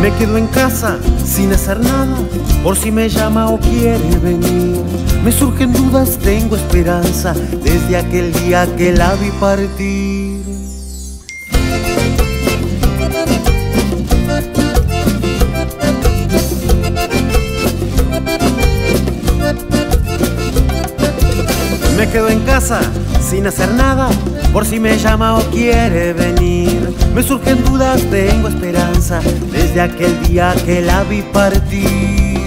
Me quedo en casa sin hacer nada, por si me llama o quiere venir. Me surgen dudas, tengo esperanza, desde aquel día que la vi partir. Me quedo en casa sin hacer nada, por si me llama o quiere venir. Me surgen dudas, tengo esperanza, desde aquel día que la vi partir.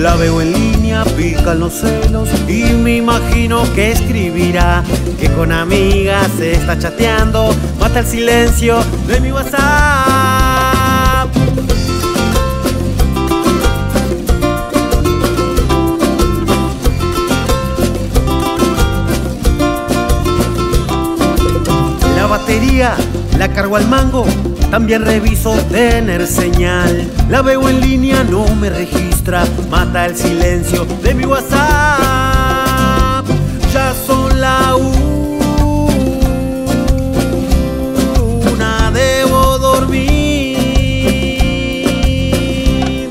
La veo en línea, pican los celos, y me imagino que escribirá que con amigas se está chateando. Mata el silencio de mi WhatsApp. La cargo al mango, también reviso tener señal. La veo en línea, no me registra, mata el silencio de mi WhatsApp. Ya son la 1:00, debo dormir.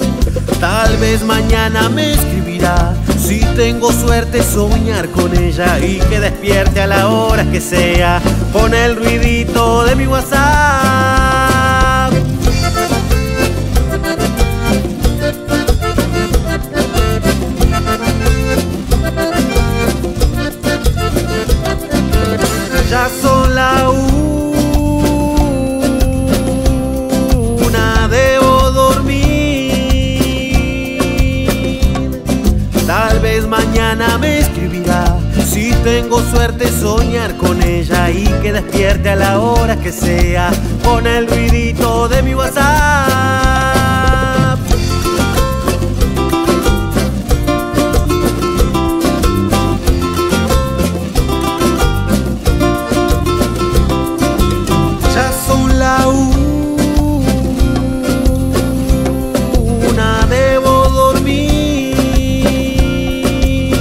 Tal vez mañana me escribirá, si tengo suerte soñar con ella, y que despierte a la hora que sea con el ruidito de mi WhatsApp. Ya son la 1:00, debo dormir. Tal vez mañana me escribirá, si tengo suerte soñar con ella, y que despierte a la hora que sea con el ruidito de mi WhatsApp. Ya son la 1:00, debo dormir.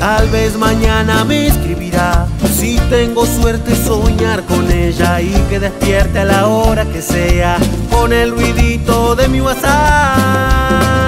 Tal vez mañana me escribirá, si tengo suerte soñar con ella, y que despierte a la hora que sea con el ruidito de mi WhatsApp.